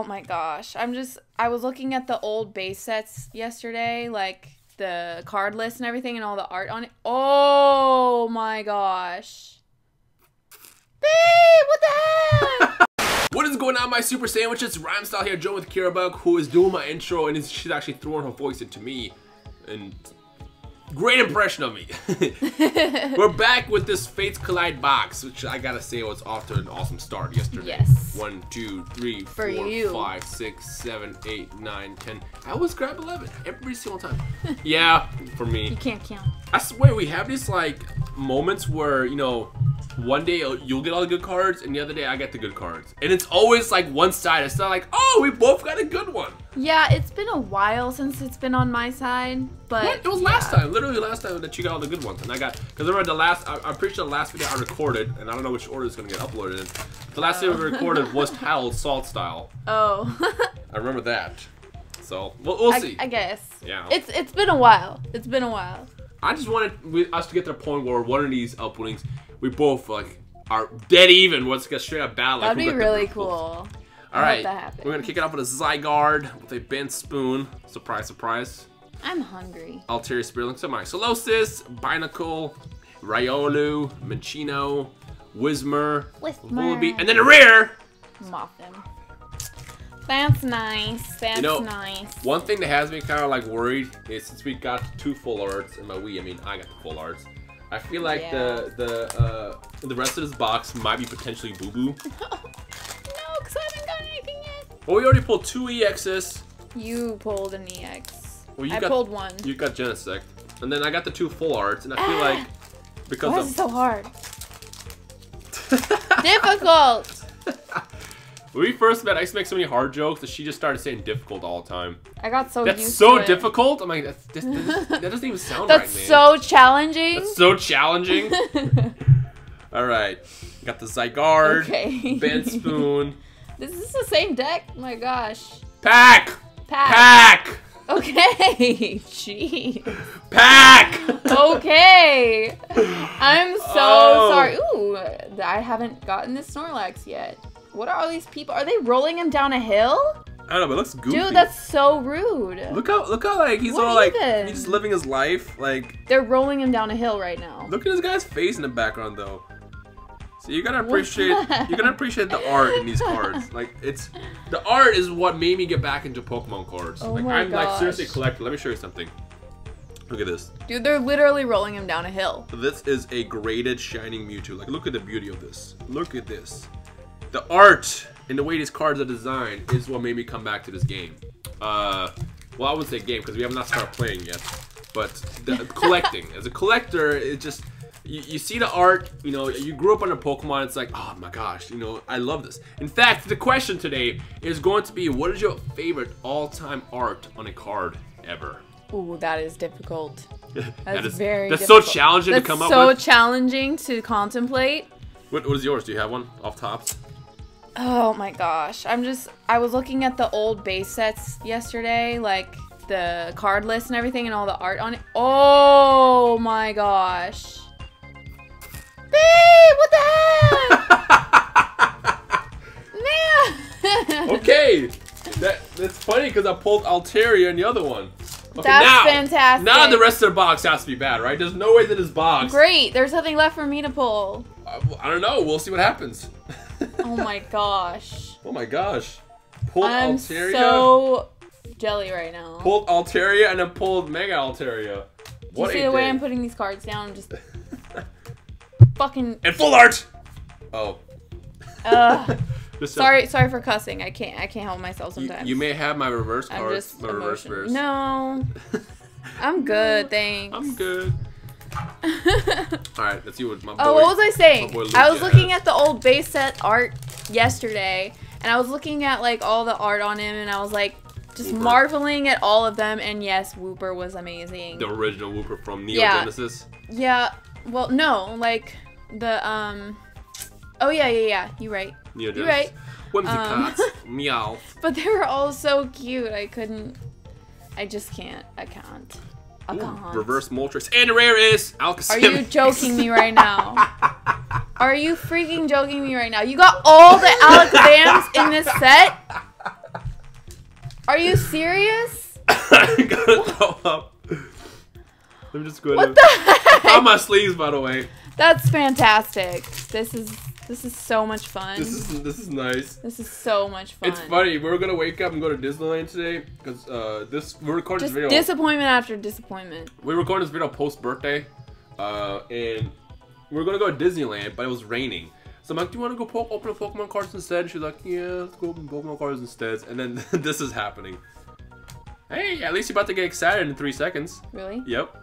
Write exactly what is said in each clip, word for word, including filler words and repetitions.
Oh my gosh. I'm just, I was looking at the old base sets yesterday, like the card list and everything and all the art on it. Oh my gosh. Babe, what the heck? What is going on, my super sandwiches? RhymeStyle here, joined with Kira Bug, who is doing my intro, and she's actually throwing her voice into me. And great impression of me. We're back with this Fates Collide box, which I gotta say was off to an awesome start yesterday. Yes. One, two, three, For four, you. five, six, seven, eight, nine, ten. I always grab eleven every single time. Yeah, for me. You can't count. I swear we have these like moments where, you know, one day you'll get all the good cards and the other day I get the good cards. And it's always like one side. It's not like, oh, we both got a good one. Yeah, it's been a while since it's been on my side, but what? It was yeah. last time, literally last time that you got all the good ones. And I got, because I remember the last, I, I'm pretty sure the last video I recorded, and I don't know which order it's going to get uploaded in. The last oh. video we recorded was Howl's Salt Style. Oh. I remember that. So, we'll, we'll I, see. I guess. Yeah. It's It's been a while. It's been a while. I just wanted us to get to the point where one of these up winnings, we both like are dead even once it gets straight up battle. That'd like, be really cool. All right, we're gonna kick it off with a Zygarde with a bent spoon. Surprise, surprise. I'm hungry. Altaria Spearling, so my Solosis, Binacle, Riolu, Minchino, Whismur, Willoughby, and then a rare Mothim. That's nice. That's you know, nice. One thing that has me kind of like worried is since we got two full arts, and by we I mean I got the full arts. I feel like yeah. the the uh, the rest of this box might be potentially boo boo. No, because I haven't got anything yet. Well, we already pulled two E Xs. You pulled an E X. Well, you I got, pulled one. You got Genesect, and then I got the two full arts, and I feel like because why is it so hard? Difficult. When we first met, I used to make so many hard jokes that she just started saying difficult all the time. I got so that's used so to it. difficult. I'm like, that's, that's, that's, that doesn't even sound that's right, man. So that's so challenging. That's so challenging. All right, got the Zygarde, okay. Bent Spoon. This is the same deck. Oh my gosh. Pack. Pack. Pack. Okay. Jeez. Pack. Okay. I'm so oh. sorry. Ooh, I haven't gotten this Snorlax yet. What are all these people? Are they rolling him down a hill? I don't know, but it looks goofy. Dude, that's so rude. Look how, look how like, he's what all like, even? he's just living his life. Like they're rolling him down a hill right now. Look at this guy's face in the background though. So you gotta appreciate, you gotta appreciate the art in these cards. Like it's, the art is what made me get back into Pokemon cards. Oh like my I'm gosh. like seriously collecting. Let me show you something. Look at this. Dude, they're literally rolling him down a hill. This is a graded shining Mewtwo. Like look at the beauty of this. Look at this. The art and the way these cards are designed is what made me come back to this game. Uh, well, I wouldn't say game because we have not started playing yet, but the, collecting. As a collector, it just, you, you see the art, you know, you grew up on a Pokemon, it's like, oh my gosh, you know, I love this. In fact, the question today is going to be, what is your favorite all-time art on a card ever? Ooh, that is difficult. That's that is, very That's difficult. so challenging that's to come so up with. That's so challenging to contemplate. What, what is yours? Do you have one off tops? Oh my gosh, I'm just, I was looking at the old base sets yesterday, like the card list and everything and all the art on it. Oh my gosh. Babe, what the heck? Man. Okay, that, that's funny because I pulled Altaria and the other one. Okay, that's now, fantastic. Now the rest of the box has to be bad, right? There's no way that this box. Great, there's nothing left for me to pull. I, I don't know, we'll see what happens. Oh my gosh. Oh my gosh. Pulled I'm Altaria. so jelly right now. Pulled Altaria and then pulled Mega Altaria. What do you see the day. way I'm putting these cards down? I'm just fucking... And full art! Oh. Uh, sorry sorry for cussing. I can't I can't help myself sometimes. You, you may have my reverse cards. I'm just my reverse verse. No. I'm good, thanks. I'm good. Alright, let's see what my boy, Oh, what was I saying? I was looking has. at the old base set art yesterday, and I was looking at like all the art on him, and I was like just Wooper. marveling at all of them. And yes, Wooper was amazing. The original Wooper from Neo yeah. Genesis. Yeah. Well, no, like the um. Oh yeah, yeah, yeah. You're right. Neo Genesis. You're right. Whimsicott, um, Meowth. But they were all so cute. I couldn't. I just can't. I can't. Ooh, reverse Moltres and rare is Alakazam. Are you joking me right now? Are you freaking joking me right now? You got all the Alakazams in this set? Are you serious? I gotta throw up. I'm just going. What to... the heck? On my sleeves, by the way. That's fantastic. This is this is so much fun. This is this is nice. This is so much fun. It's funny. We're gonna wake up and go to Disneyland today because uh, this we're recording just this video. Disappointment after disappointment. We recorded this video post birthday, uh, and we're gonna go to Disneyland, but it was raining. So I'm like, do you want to go po open up Pokemon cards instead? She's like, yeah, let's go open Pokemon cards instead. And then this is happening. Hey, at least you're about to get excited in three seconds. Really? Yep.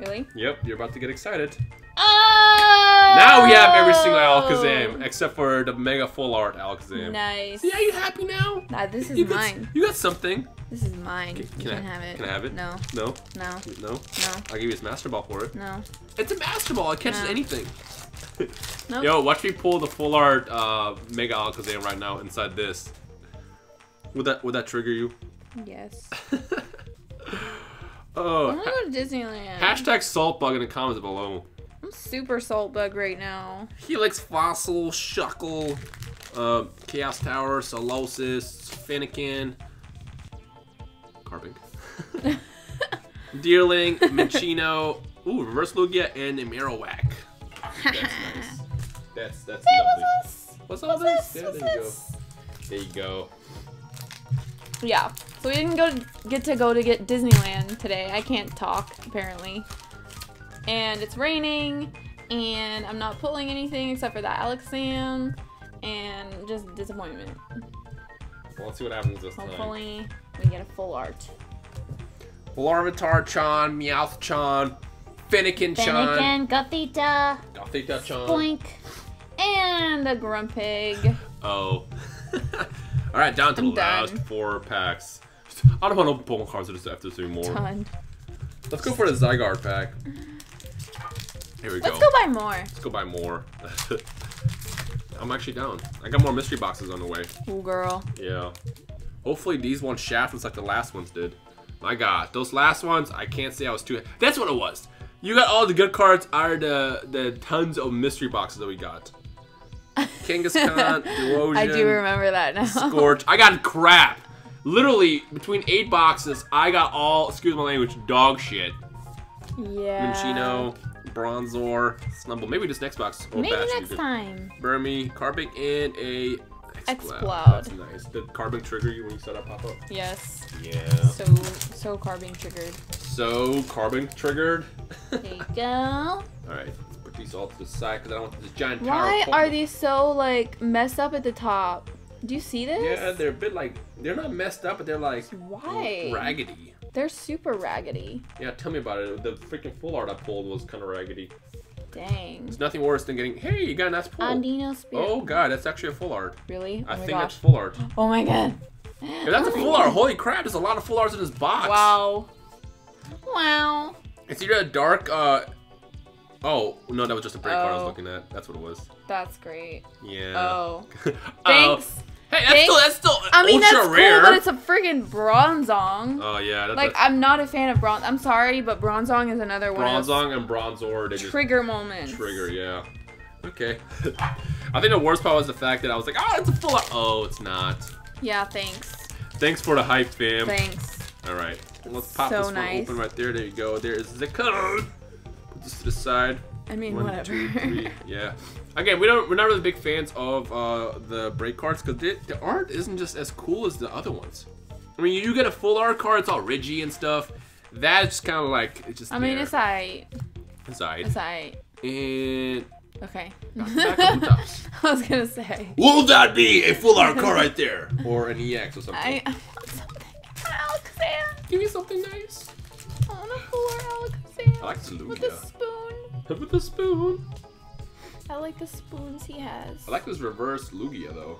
Really? Yep, you're about to get excited. Oh! Now we have every single Alakazam, except for the Mega Full Art Alakazam. Nice. See, are you happy now? Nah, this is you mine. Got, you got something. This is mine. Can, can you I, can have it. Can I have it? No. No? No. No? No. I'll give you this Master Ball for it. No. It's a Master Ball. It catches no. anything. Nope. Yo, watch me pull the Full Art uh, Mega Alakazam right now inside this. Would that would that trigger you? Yes. Oh. I'm gonna go to Disneyland. Hashtag Salt Bug in the comments below. I'm super Salt Bug right now. Helix Fossil, Shuckle, uh, Chaos Tower, Solosis, Fennekin, Grumpig, Deerling, Machino, ooh, Reverse Lugia, and a Marowak. That's nice. That's that's hey, lovely. What's, what's all this? this? Yeah, what's there you this? go. There you go. Yeah. So we didn't go to get to go to get Disneyland today. I can't talk apparently, and it's raining, and I'm not pulling anything except for that Alakazam, and just disappointment. Well, let's see what happens this time. Hopefully, we get a full art. Larvitar Chan, Meowth Chan. Fennekin-chan, Gothita, Gothita-chan, Boink, and a Grumpig. Oh. Alright, down to I'm the done. last four packs. I don't want to open Pokemon cards, I just have to do more. Done. Let's go for the Zygarde pack. Here we go. Let's go buy more. Let's go buy more. I'm actually down. I got more mystery boxes on the way. Ooh, girl. Yeah. Hopefully these ones shaft us like the last ones did. My god, those last ones, I can't say I was too... That's what it was. You got all the good cards out of the, the tons of mystery boxes that we got. Kangaskhan, Duosian. I do remember that now. Scorch. I got crap. Literally, between eight boxes, I got all, excuse my language, dog shit. Yeah. Minchino, Bronzor, Snubble. Maybe this next box. Oh, Maybe next time. Burmy, Carping, and a Explode. That's nice. Did Carbink trigger you when you saw that pop up? Yes. Yeah. So, so Carbink triggered. So Carbink triggered. There you go. All right, let's put these all to the side because I don't want this giant tower. Why are these so like messed up at the top? Do you see this? Yeah, they're a bit like they're not messed up, but they're like why raggedy. They're super raggedy. Yeah, tell me about it. The freaking full art I pulled was kind of raggedy. Dang. There's nothing worse than getting, hey, you got a nice pull. Andino Spirit. Oh god, that's actually a full art. Really? I oh think gosh. that's full art. Oh my god. If that's oh a full art, god. holy crap, there's a lot of full arts in this box. Wow. Wow. It's either a dark, uh, oh, no, that was just a break oh. card I was looking at. That's what it was. That's great. Yeah. Oh. Thanks. Uh, Hey, that's still, that's still I mean, ultra that's rare. Cool, but it's a friggin' Bronzong. Oh, yeah. That, like, I'm not a fan of Bronzong. I'm sorry, but Bronzong is another one. Bronzong and Bronzor. Trigger moments. Trigger, yeah. Okay. I think the worst part was the fact that I was like, oh, it's a full. Oh, it's not. Yeah, thanks. Thanks for the hype, fam. Thanks. All right. Well, let's pop so this one nice. open right there. There you go. There is the code. Put this to the side. I mean, one, whatever. Two, three. Yeah. Again, we don't. We're not really big fans of uh, the break cards because the art isn't just as cool as the other ones. I mean, you get a full art card; it's all ridgy and stuff. That's kind of like it's just. I mean, there. it's aight. It's aight. It's aight. And okay. I was gonna say. Will that be a full art card right there, or an E X or something? I, I want something, Alakazam. Give me something nice. I want a full art Alakazam. I like the Lugia. With a spoon. With a spoon. I like the spoons he has. I like this reverse Lugia though.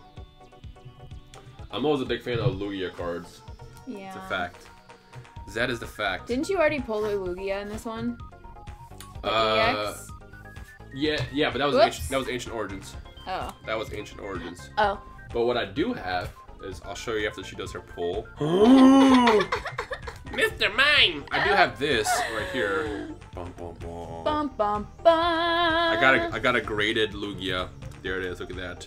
I'm always a big fan of Lugia cards. Yeah. It's a fact. That is the fact. Didn't you already pull a Lugia in this one? The uh, E X? Yeah, yeah, but that was ancient, that was Ancient Origins. Oh. That was Ancient Origins. Oh. But what I do have is I'll show you after she does her pull. Mister Mime! I do have this right here. Bum, bum, bum. Bum, bum, bum. I got a, I got a graded Lugia. There it is. Look at that.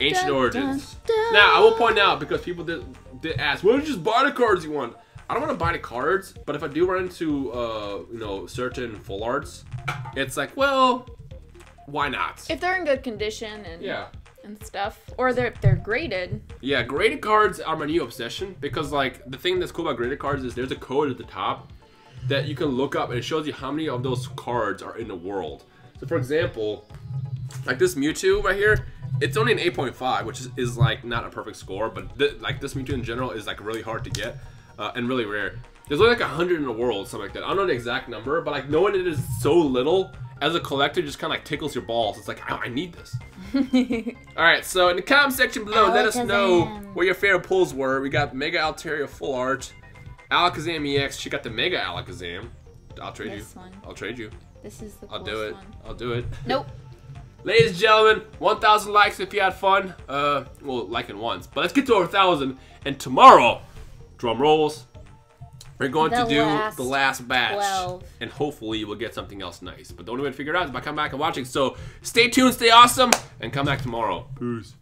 Ancient Origins. Dun, dun, dun. Now, I will point out, because people did, did ask, well, just buy the cards you want. I don't want to buy the cards, but if I do run into, uh, you know, certain full arts, it's like, well, why not? If they're in good condition and yeah. and stuff, or they're they're graded. Yeah, graded cards are my new obsession, because like the thing that's cool about graded cards is there's a code at the top that you can look up, and it shows you how many of those cards are in the world. So for example, like this Mewtwo right here, it's only an eight point five, which is, is like not a perfect score, but th like this Mewtwo in general is like really hard to get uh, and really rare. There's only like a hundred in the world, something like that. I don't know the exact number, but like knowing it is so little, as a collector, just kind of like tickles your balls. It's like, I, I need this. All right, so in the comment section below, Alakazam. Let us know what your favorite pulls were. We got Mega Altaria Full Art, Alakazam E X. She got the Mega Alakazam. I'll trade this you. One. I'll trade you. This is the I'll do it. One. I'll do it. Nope. Ladies and gentlemen, one thousand likes if you had fun. Uh, well, like it once, but let's get to over one thousand. And tomorrow, drum rolls, we're going the to do last the last batch, twelve. And hopefully we'll get something else nice. But the only way to figure it out is by coming back and watching. So stay tuned, stay awesome, and come back tomorrow. Peace.